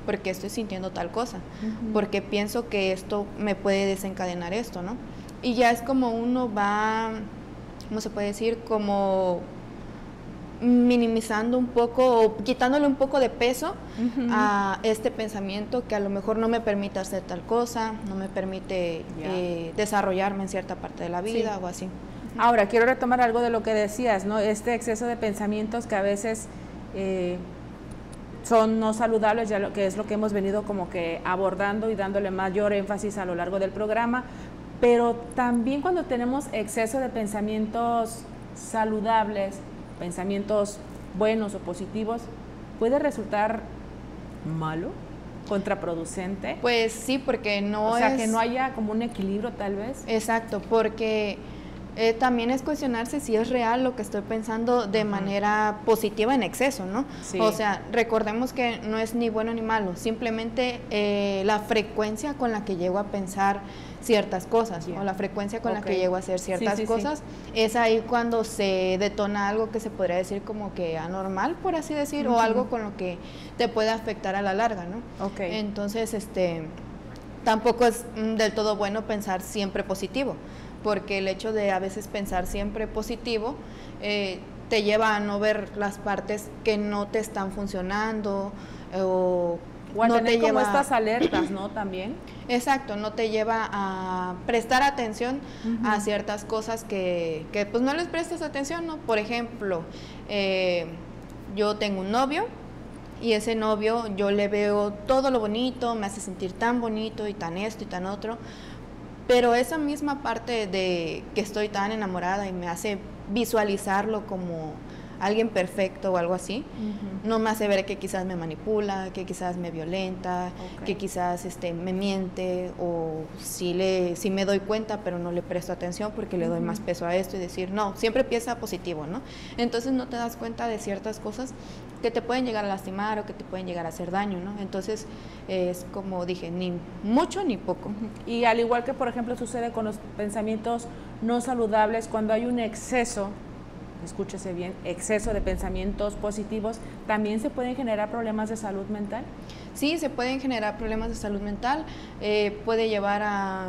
¿Por qué estoy sintiendo tal cosa? Uh-huh. ¿Por qué pienso que esto me puede desencadenar esto, no? Y ya es como uno va... ¿cómo se puede decir? Como minimizando un poco o quitándole un poco de peso, uh-huh, a este pensamiento que a lo mejor no me permite hacer tal cosa, no me permite yeah. eh, desarrollarme en cierta parte de la vida, sí, o así. Uh-huh. Ahora, quiero retomar algo de lo que decías, ¿no? Este exceso de pensamientos que a veces eh, son no saludables, ya lo que es lo que hemos venido como que abordando y dándole mayor énfasis a lo largo del programa. Pero también cuando tenemos exceso de pensamientos saludables, pensamientos buenos o positivos, ¿puede resultar malo, contraproducente? Pues sí, porque no es... O sea, es... que no haya como un equilibrio tal vez. Exacto, porque eh, también es cuestionarse si es real lo que estoy pensando de uh-huh. manera positiva en exceso, ¿no? Sí. O sea, recordemos que no es ni bueno ni malo, simplemente eh, la frecuencia con la que llego a pensar ciertas cosas, yeah. o la frecuencia con okay. la que llego a hacer ciertas sí, sí, cosas, sí. es ahí cuando se detona algo que se podría decir como que anormal, por así decir, uh-huh. o algo con lo que te puede afectar a la larga, ¿no? Okay. Entonces, este, tampoco es del todo bueno pensar siempre positivo, porque el hecho de a veces pensar siempre positivo eh, te lleva a no ver las partes que no te están funcionando, eh, o... O a no tener te lleva, como estas alertas, ¿no? También. Exacto, no te lleva a prestar atención uh-huh. a ciertas cosas que, que pues no les prestas atención, ¿no? Por ejemplo, eh, yo tengo un novio y ese novio yo le veo todo lo bonito, me hace sentir tan bonito y tan esto y tan otro, pero esa misma parte de que estoy tan enamorada y me hace visualizarlo como... alguien perfecto o algo así, uh-huh. no me hace ver que quizás me manipula, que quizás me violenta, okay. que quizás este, me miente, o si, le, si me doy cuenta pero no le presto atención porque uh-huh. le doy más peso a esto y decir, no, siempre piensa positivo, ¿no? Entonces no te das cuenta de ciertas cosas que te pueden llegar a lastimar o que te pueden llegar a hacer daño, ¿no? Entonces eh, es como dije, ni mucho ni poco. Uh-huh. Y al igual que por ejemplo sucede con los pensamientos no saludables, cuando hay un exceso, escúchese bien, exceso de pensamientos positivos, ¿también se pueden generar problemas de salud mental? Sí, se pueden generar problemas de salud mental, eh, puede llevar a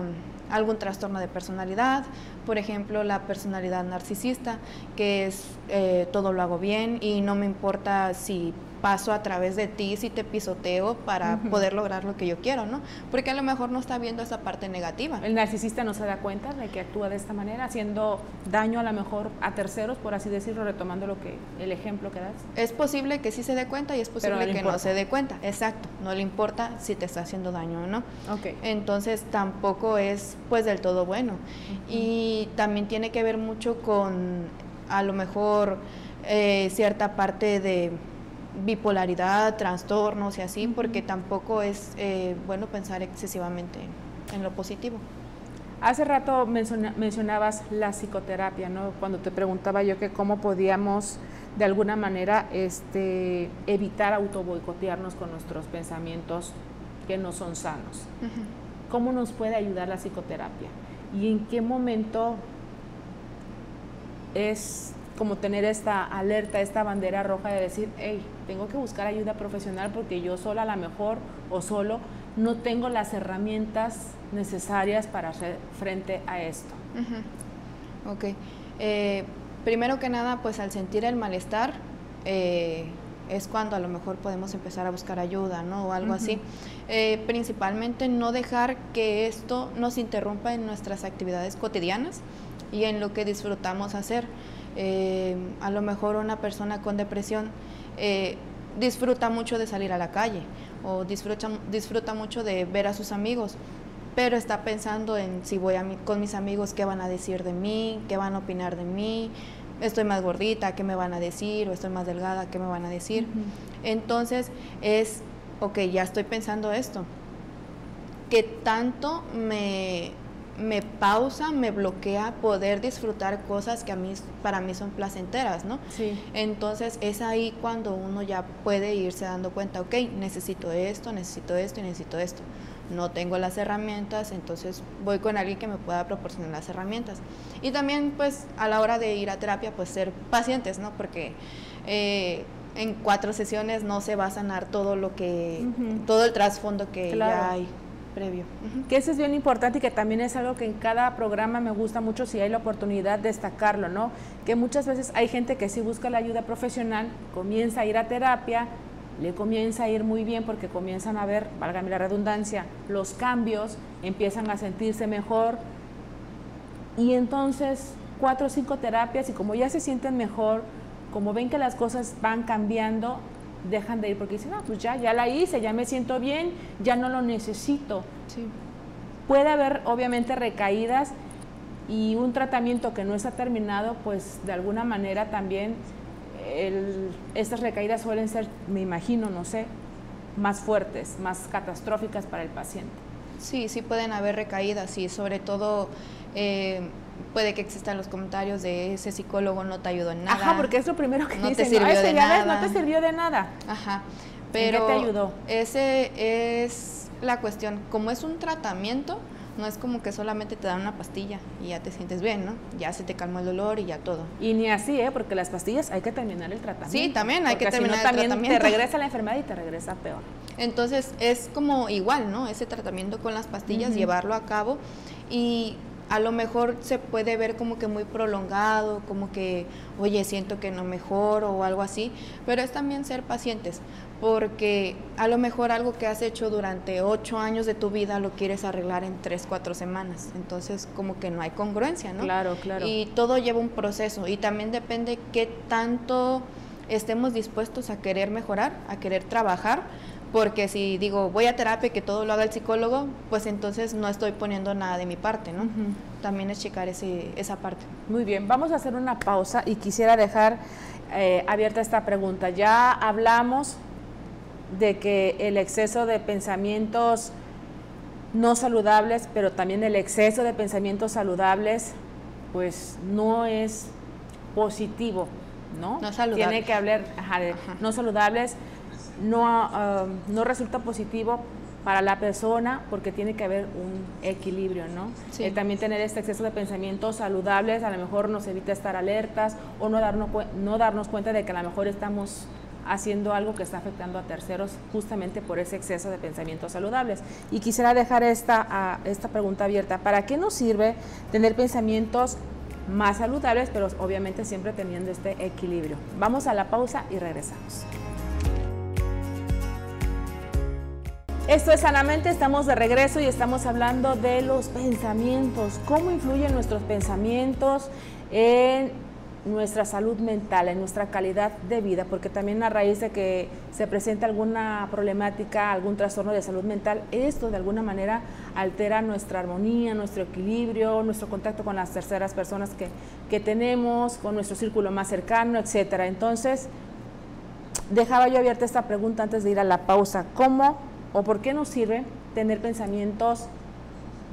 algún trastorno de personalidad, por ejemplo, la personalidad narcisista, que es eh, todo lo hago bien y no me importa si paso a través de ti, si te pisoteo para uh-huh. poder lograr lo que yo quiero, ¿no? Porque a lo mejor no está viendo esa parte negativa. El narcisista no se da cuenta de que actúa de esta manera, haciendo daño a lo mejor a terceros, por así decirlo, retomando lo que, el ejemplo que das. Es posible que sí se dé cuenta y es posible que no se dé cuenta. Exacto, no le importa si te está haciendo daño o no. Okay. Entonces tampoco es pues del todo bueno. Uh-huh. Y también tiene que ver mucho con a lo mejor eh, cierta parte de... bipolaridad, trastornos y así, porque tampoco es eh, bueno pensar excesivamente en lo positivo. Hace rato menciona, mencionabas la psicoterapia, ¿no? Cuando te preguntaba yo que cómo podíamos de alguna manera este, evitar autoboicotearnos con nuestros pensamientos que no son sanos. Uh-huh. ¿Cómo nos puede ayudar la psicoterapia? ¿Y en qué momento es... como tener esta alerta, esta bandera roja de decir, hey, tengo que buscar ayuda profesional porque yo sola a lo mejor o solo no tengo las herramientas necesarias para hacer frente a esto? Uh-huh. Ok. Eh, primero que nada, pues al sentir el malestar eh, es cuando a lo mejor podemos empezar a buscar ayuda, ¿no? O algo uh-huh. así. Eh, principalmente no dejar que esto nos interrumpa en nuestras actividades cotidianas y en lo que disfrutamos hacer. Eh, a lo mejor una persona con depresión eh, disfruta mucho de salir a la calle o disfruta, disfruta mucho de ver a sus amigos, pero está pensando en si voy a mi, con mis amigos, qué van a decir de mí, qué van a opinar de mí, estoy más gordita, qué me van a decir, o estoy más delgada, qué me van a decir. Uh-huh. Entonces es, ok, ya estoy pensando esto, ¿qué tanto me, me pausa, me bloquea poder disfrutar cosas que a mí, para mí son placenteras, ¿no? Sí. Entonces es ahí cuando uno ya puede irse dando cuenta, ok, necesito esto, necesito esto y necesito esto. No tengo las herramientas, entonces voy con alguien que me pueda proporcionar las herramientas. Y también, pues, a la hora de ir a terapia, pues, ser pacientes, ¿no? Porque eh, en cuatro sesiones no se va a sanar todo lo que, uh-huh. todo el trasfondo que claro. ya hay previo. Uh-huh. Que eso es bien importante y que también es algo que en cada programa me gusta mucho, si hay la oportunidad, destacarlo, ¿no? Que muchas veces hay gente que sí busca la ayuda profesional, comienza a ir a terapia, le comienza a ir muy bien porque comienzan a ver, válgame la redundancia, los cambios, empiezan a sentirse mejor y entonces cuatro o cinco terapias y como ya se sienten mejor, como ven que las cosas van cambiando, dejan de ir porque dicen, no, pues ya, ya la hice, ya me siento bien, ya no lo necesito. Sí. Puede haber obviamente recaídas y un tratamiento que no está terminado, pues de alguna manera también... El, estas recaídas suelen ser, me imagino, no sé, más fuertes, más catastróficas para el paciente. Sí, sí pueden haber recaídas, sí, sobre todo eh, puede que existan los comentarios de ese psicólogo no te ayudó en nada. Ajá, porque es lo primero que no dicen, te sirvió no, de nada. Ves, no te sirvió de nada. Ajá, pero ¿en qué te ayudó? Ese es la cuestión, como es un tratamiento, no es como que solamente te dan una pastilla y ya te sientes bien, ¿no? Ya se te calmó el dolor y ya todo. Y ni así, ¿eh? Porque las pastillas hay que terminar el tratamiento. Sí, también hay que terminar el tratamiento. Porque si no, también te regresa la enfermedad y te regresa peor. Entonces, es como igual, ¿no? Ese tratamiento con las pastillas, uh-huh. llevarlo a cabo y... a lo mejor se puede ver como que muy prolongado, como que, oye, siento que no mejoro o algo así, pero es también ser pacientes, porque a lo mejor algo que has hecho durante ocho años de tu vida lo quieres arreglar en tres, cuatro semanas, entonces como que no hay congruencia, ¿no? Claro, claro. Y todo lleva un proceso y también depende qué tanto estemos dispuestos a querer mejorar, a querer trabajar, porque si digo, voy a terapia y que todo lo haga el psicólogo, pues entonces no estoy poniendo nada de mi parte, ¿no? Uh-huh. También es checar ese, esa parte. Muy bien, vamos a hacer una pausa y quisiera dejar eh, abierta esta pregunta. Ya hablamos de que el exceso de pensamientos no saludables, pero también el exceso de pensamientos saludables, pues no es positivo, ¿no? No saludables. Tiene que hablar ajá, de ajá. no saludables. No, uh, no resulta positivo para la persona porque tiene que haber un equilibrio, ¿no? Sí. Eh, también tener este exceso de pensamientos saludables a lo mejor nos evita estar alertas o no darnos, no darnos cuenta de que a lo mejor estamos haciendo algo que está afectando a terceros justamente por ese exceso de pensamientos saludables. Y quisiera dejar esta, uh, esta pregunta abierta. ¿Para qué nos sirve tener pensamientos más saludables, pero obviamente siempre teniendo este equilibrio? Vamos a la pausa y regresamos. Esto es Sanamente, estamos de regreso y estamos hablando de los pensamientos, cómo influyen nuestros pensamientos en nuestra salud mental, en nuestra calidad de vida, porque también a raíz de que se presenta alguna problemática, algún trastorno de salud mental, esto de alguna manera altera nuestra armonía, nuestro equilibrio, nuestro contacto con las terceras personas que, que tenemos, con nuestro círculo más cercano, etcétera. Entonces, dejaba yo abierta esta pregunta antes de ir a la pausa, ¿cómo o por qué nos sirve tener pensamientos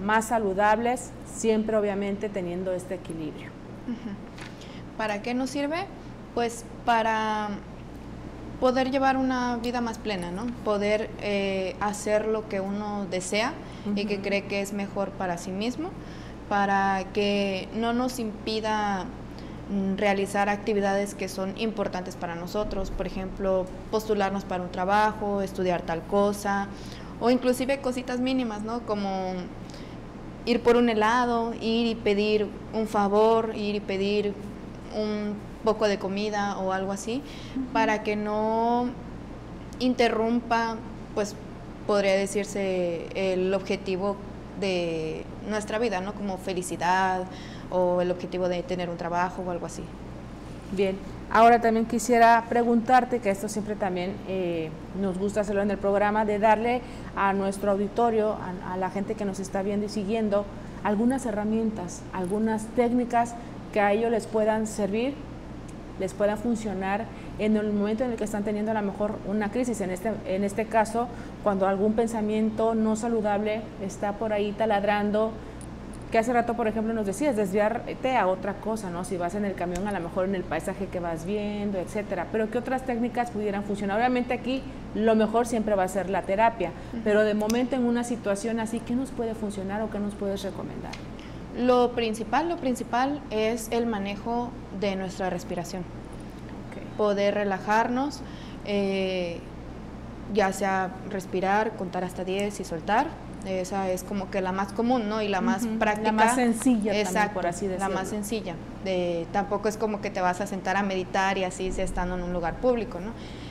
más saludables, siempre obviamente teniendo este equilibrio? ¿Para qué nos sirve? Pues para poder llevar una vida más plena, ¿no? Poder eh, hacer lo que uno desea uh-huh. y que cree que es mejor para sí mismo, para que no nos impida realizar actividades que son importantes para nosotros, por ejemplo, postularnos para un trabajo, estudiar tal cosa, o inclusive cositas mínimas, ¿no? Como ir por un helado, ir y pedir un favor, ir y pedir un poco de comida o algo así, uh-huh. para que no interrumpa, pues podría decirse, el objetivo de nuestra vida, ¿no? Como felicidad, o el objetivo de tener un trabajo o algo así. Bien, Ahora también quisiera preguntarte, que esto siempre también eh, nos gusta hacerlo en el programa, de darle a nuestro auditorio, a, a la gente que nos está viendo y siguiendo, algunas herramientas, algunas técnicas que a ellos les puedan servir, les puedan funcionar en el momento en el que están teniendo a lo mejor una crisis, en este, en este caso, cuando algún pensamiento no saludable está por ahí taladrando, que hace rato, por ejemplo, nos decías, desviarte a otra cosa, ¿no? Si vas en el camión, a lo mejor en el paisaje que vas viendo, etcétera. Pero ¿qué otras técnicas pudieran funcionar? Obviamente aquí lo mejor siempre va a ser la terapia, uh-huh. pero de momento en una situación así, ¿qué nos puede funcionar o qué nos puedes recomendar? Lo principal, lo principal es el manejo de nuestra respiración. Okay. Poder relajarnos, eh, ya sea respirar, contar hasta diez y soltar. Esa es como que la más común, ¿no? Y la más uh-huh. práctica. La más sencilla. Exacto, también, por así decirlo. La más sencilla. Eh, tampoco es como que te vas a sentar a meditar y así estando en un lugar público, ¿no?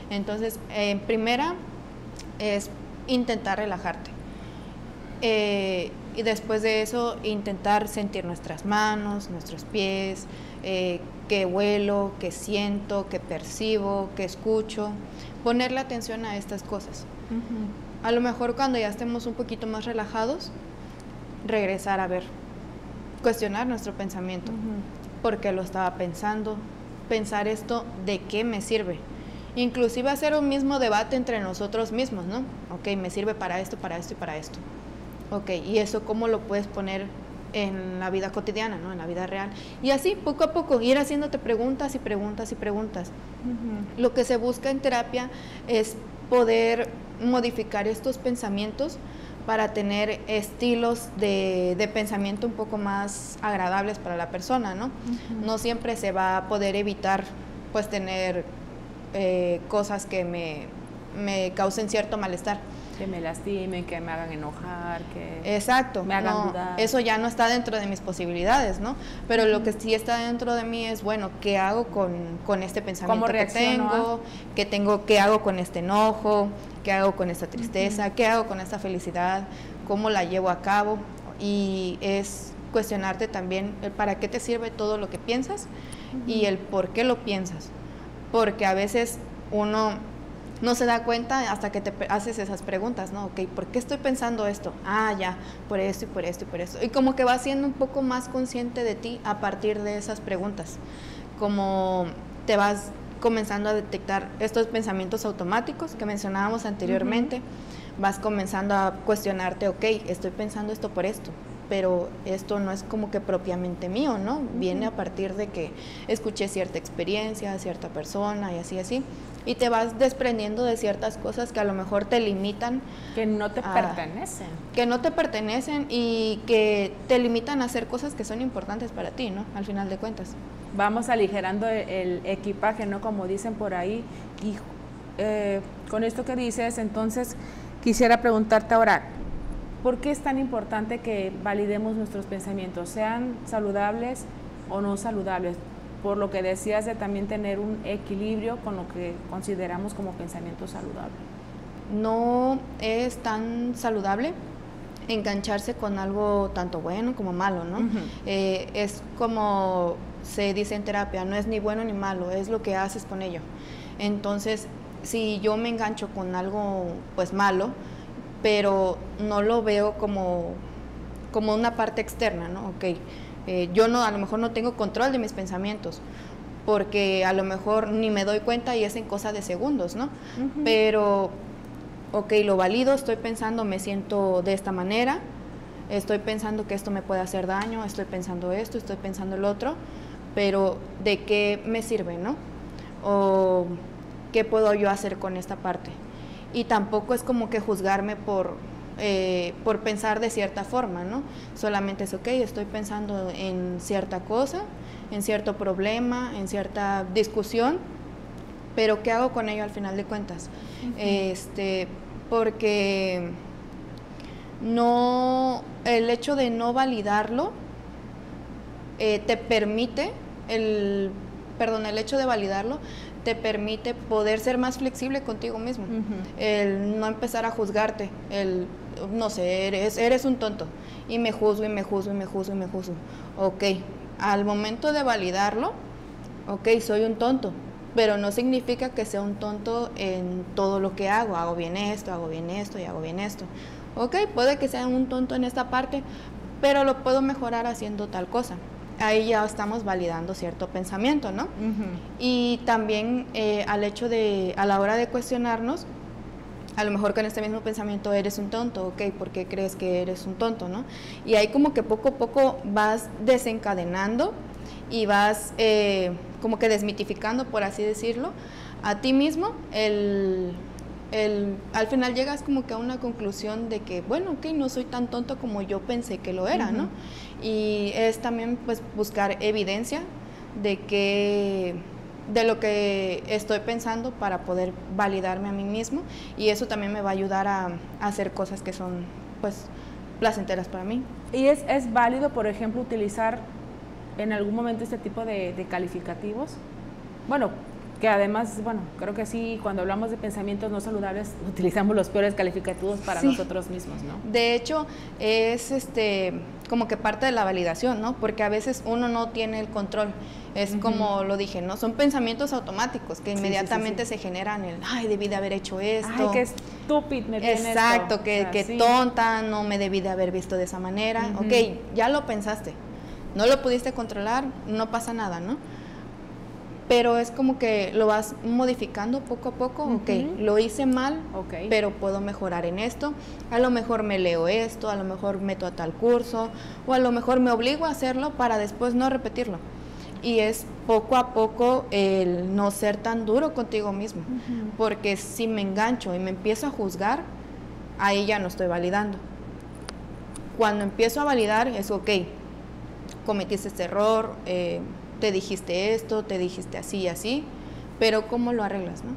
Entonces, en eh, primera es intentar relajarte. Eh, y después de eso, intentar sentir nuestras manos, nuestros pies, eh, qué huelo, qué siento, qué percibo, qué escucho. Ponerle atención a estas cosas. Uh-huh. A lo mejor cuando ya estemos un poquito más relajados, regresar a ver, cuestionar nuestro pensamiento. Uh-huh. ¿Por qué lo estaba pensando? Pensar esto, ¿de qué me sirve? Inclusive hacer un mismo debate entre nosotros mismos, ¿no? Ok, me sirve para esto, para esto y para esto. Ok, ¿y eso cómo lo puedes poner en la vida cotidiana, ¿no? En la vida real? Y así, poco a poco, ir haciéndote preguntas y preguntas y preguntas. Uh-huh. Lo que se busca en terapia es poder modificar estos pensamientos para tener estilos de, de pensamiento un poco más agradables para la persona, ¿no? Uh-huh. No siempre se va a poder evitar, pues, tener eh, cosas que me, me causen cierto malestar. Que me lastimen, que me hagan enojar, que Exacto, me hagan no, dudar. Eso ya no está dentro de mis posibilidades, ¿no? Pero lo que sí está dentro de mí es, bueno, ¿qué hago con, con este pensamiento que tengo? A... ¿Qué tengo? ¿Qué hago con este enojo? ¿Qué hago con esta tristeza? Uh-huh. ¿Qué hago con esta felicidad? ¿Cómo la llevo a cabo? Y es cuestionarte también el para qué te sirve todo lo que piensas uh-huh. y el por qué lo piensas. Porque a veces uno... no se da cuenta hasta que te haces esas preguntas, ¿no? Ok, ¿por qué estoy pensando esto? Ah, ya, por esto y por esto y por esto. Y como que vas siendo un poco más consciente de ti a partir de esas preguntas. Como te vas comenzando a detectar estos pensamientos automáticos que mencionábamos anteriormente, uh-huh. vas comenzando a cuestionarte, ok, estoy pensando esto por esto, pero esto no es como que propiamente mío, ¿no? Viene a partir de que escuché cierta experiencia, cierta persona y así, así. Y te vas desprendiendo de ciertas cosas que a lo mejor te limitan. Que no te a, pertenecen. Que no te pertenecen y que te limitan a hacer cosas que son importantes para ti, ¿no? Al final de cuentas. Vamos aligerando el, el equipaje, ¿no? Como dicen por ahí. Y eh, con esto que dices, entonces quisiera preguntarte ahora, ¿por qué es tan importante que validemos nuestros pensamientos, sean saludables o no saludables? Por lo que decías de también tener un equilibrio con lo que consideramos como pensamiento saludable. No es tan saludable engancharse con algo tanto bueno como malo, ¿no? Uh-huh. eh, es como se dice en terapia, no es ni bueno ni malo, es lo que haces con ello. Entonces, si yo me engancho con algo pues malo, pero no lo veo como, como una parte externa, ¿no? Ok, eh, yo no, a lo mejor no tengo control de mis pensamientos, porque a lo mejor ni me doy cuenta y es en cosa de segundos, ¿no? Uh-huh. Pero, ok, lo valido, estoy pensando, me siento de esta manera, estoy pensando que esto me puede hacer daño, estoy pensando esto, estoy pensando el otro, pero ¿de qué me sirve, no? O ¿qué puedo yo hacer con esta parte? Y tampoco es como que juzgarme por, eh, por pensar de cierta forma, ¿no? Solamente es, ok, estoy pensando en cierta cosa, en cierto problema, en cierta discusión, pero ¿qué hago con ello al final de cuentas? Uh-huh. Este, porque no, el hecho de no validarlo eh, te permite, el, perdón, el hecho de validarlo, te permite poder ser más flexible contigo mismo, uh-huh. el no empezar a juzgarte, el, no sé, eres, eres un tonto, y me juzgo, y me juzgo, y me juzgo, y me juzgo. Ok, al momento de validarlo, ok, soy un tonto, pero no significa que sea un tonto en todo lo que hago. Hago bien esto, hago bien esto y hago bien esto. Ok, puede que sea un tonto en esta parte, pero lo puedo mejorar haciendo tal cosa. Ahí ya estamos validando cierto pensamiento, ¿no? Uh-huh. Y también eh, al hecho de, a la hora de cuestionarnos, a lo mejor con este mismo pensamiento eres un tonto, ok, ¿por qué crees que eres un tonto, no? Y ahí como que poco a poco vas desencadenando y vas eh, como que desmitificando, por así decirlo, a ti mismo. el, el, al final llegas como que a una conclusión de que, bueno, ok, no soy tan tonto como yo pensé que lo era, uh-huh. ¿no? Y es también pues buscar evidencia de que... de lo que estoy pensando para poder validarme a mí mismo, y eso también me va a ayudar a, a hacer cosas que son pues placenteras para mí. ¿Y es, es válido, por ejemplo, utilizar en algún momento este tipo de, de calificativos? Bueno, que además, bueno, creo que sí, cuando hablamos de pensamientos no saludables utilizamos los peores calificativos para sí. nosotros mismos, ¿no? De hecho, es este... como que parte de la validación, ¿no? Porque a veces uno no tiene el control. Es uh-huh. como lo dije, ¿no? Son pensamientos automáticos que inmediatamente sí, sí, sí, sí. se generan el, ay, debí de haber hecho esto. Ay, qué estúpido me viene esto. Exacto, que, o sea, que sí. tonta, no me debí de haber visto de esa manera. Uh-huh. Ok, ya lo pensaste, no lo pudiste controlar, no pasa nada, ¿no? Pero es como que lo vas modificando poco a poco, uh-huh. ok, lo hice mal, okay. pero puedo mejorar en esto, a lo mejor me leo esto, a lo mejor meto a tal curso, o a lo mejor me obligo a hacerlo para después no repetirlo. Y es poco a poco el no ser tan duro contigo mismo, uh-huh. porque si me engancho y me empiezo a juzgar, ahí ya no estoy validando. Cuando empiezo a validar es, ok, cometiste este error, eh, te dijiste esto, te dijiste así y así, pero ¿cómo lo arreglas, no?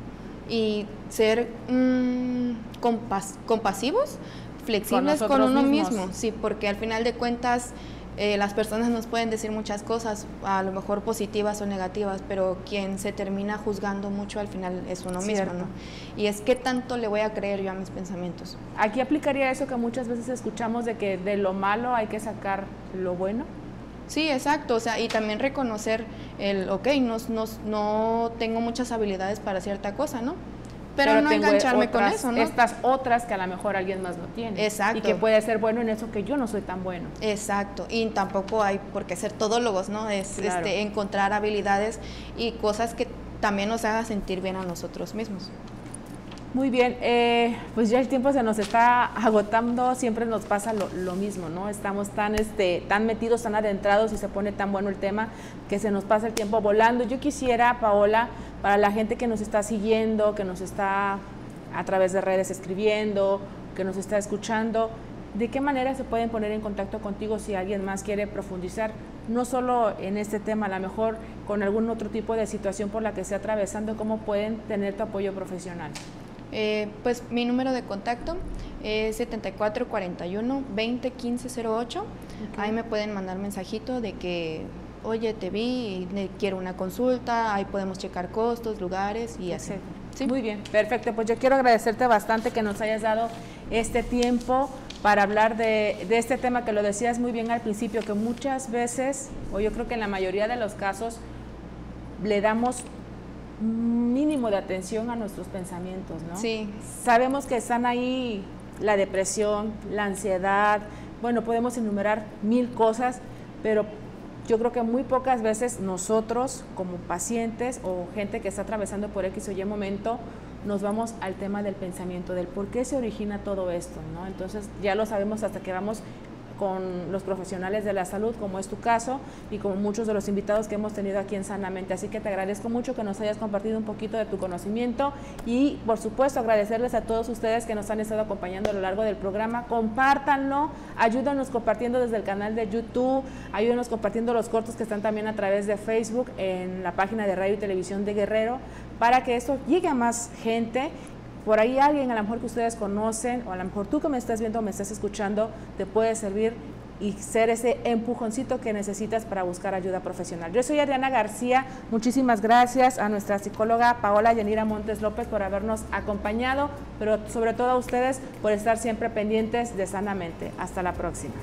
Y ser mmm, compas compasivos, flexibles con, con uno mismos. mismo, sí, porque al final de cuentas eh, las personas nos pueden decir muchas cosas, a lo mejor positivas o negativas, pero quien se termina juzgando mucho al final es uno Cierto. mismo, ¿no? Y es ¿qué tanto le voy a creer yo a mis pensamientos? Aquí aplicaría eso que muchas veces escuchamos de que de lo malo hay que sacar lo bueno. Sí, exacto, o sea, y también reconocer el, ok, no, no, no tengo muchas habilidades para cierta cosa, ¿no? Pero, Pero no engancharme otras, con eso, ¿no? Estas otras que a lo mejor alguien más no tiene. Exacto. Y que puede ser bueno en eso que yo no soy tan bueno. Exacto, y tampoco hay por qué ser todólogos, ¿no? Es claro. este, encontrar habilidades y cosas que también nos hagan sentir bien a nosotros mismos. Muy bien, eh, pues ya el tiempo se nos está agotando, siempre nos pasa lo, lo mismo, ¿no? Estamos tan, este, tan metidos, tan adentrados y se pone tan bueno el tema que se nos pasa el tiempo volando. Yo quisiera, Paola, para la gente que nos está siguiendo, que nos está a través de redes escribiendo, que nos está escuchando, ¿de qué manera se pueden poner en contacto contigo si alguien más quiere profundizar? No solo en este tema, a lo mejor con algún otro tipo de situación por la que esté atravesando, ¿cómo pueden tener tu apoyo profesional? Eh, pues mi número de contacto es setenta y cuatro cuarenta y uno veinte quince cero ocho. Okay. Ahí me pueden mandar mensajito de que, oye, te vi, quiero una consulta, ahí podemos checar costos, lugares y así. ¿Sí? Muy bien, perfecto. Pues yo quiero agradecerte bastante que nos hayas dado este tiempo para hablar de, de este tema que lo decías muy bien al principio, que muchas veces, o yo creo que en la mayoría de los casos, le damos mínimo de atención a nuestros pensamientos, ¿no? Sí. Sabemos que están ahí la depresión, la ansiedad, bueno, podemos enumerar mil cosas, pero yo creo que muy pocas veces nosotros como pacientes o gente que está atravesando por X o Y momento, nos vamos al tema del pensamiento, del por qué se origina todo esto, ¿no? Entonces ya lo sabemos hasta que vamos con los profesionales de la salud, como es tu caso, y como muchos de los invitados que hemos tenido aquí en Sanamente. Así que te agradezco mucho que nos hayas compartido un poquito de tu conocimiento y, por supuesto, agradecerles a todos ustedes que nos han estado acompañando a lo largo del programa. Compártanlo, ayúdanos compartiendo desde el canal de YouTube, ayúdanos compartiendo los cortos que están también a través de Facebook, en la página de Radio y Televisión de Guerrero, para que esto llegue a más gente. Por ahí alguien, a lo mejor que ustedes conocen, o a lo mejor tú que me estás viendo o me estás escuchando, te puede servir y ser ese empujoncito que necesitas para buscar ayuda profesional. Yo soy Adriana García, muchísimas gracias a nuestra psicóloga Paola Yanira Montes López por habernos acompañado, pero sobre todo a ustedes por estar siempre pendientes de Sanamente. Hasta la próxima.